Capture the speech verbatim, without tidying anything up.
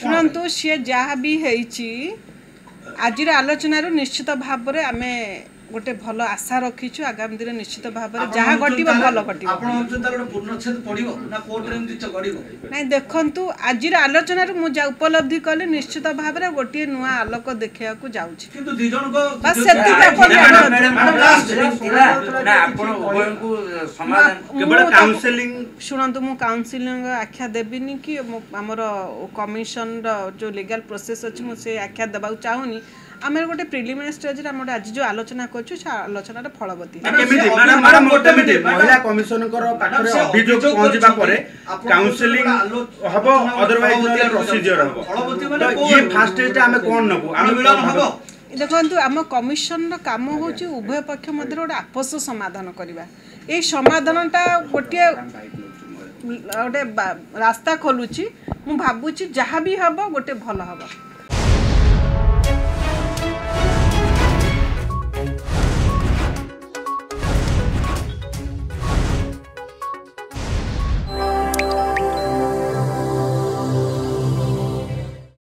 शुणु सी जहाँ भी आज आलोचन निश्चित भाव में आम गोटे भल आशा रखीचु आगामी दिन निश्चित भाव में जहाँ घटना भल घटना देखु आज आलोचन मुझे उपलब्धि कले निश्चित भाव में गोटे नुआ आलोक देखा शुणु मुउनसिलिंग आख्या देवीनि कि आमर कमिशन रो लीगल प्रोसेस अच्छी मुझे आख्या देवा चाहूनी आम गोटे प्रिलिमिनरी स्टेज आज जो आलोचना करछु आलोचना फलवती महिला कमिशन पहुंचबा परे काउंसलिंग हबो अदरवाइज प्रोसीजर हबो ये फास्ट स्टेज आमे कोन नबो आमे मिलन हबो देखु आम कमिशन काम हूँ उभय पक्ष मध्य गोटे आपोष समाधान करवा ये समाधानटा गोटे गोटे रास्ता खोलुची मु भाबुची जहाँ भी हबो गोटे भल हबो।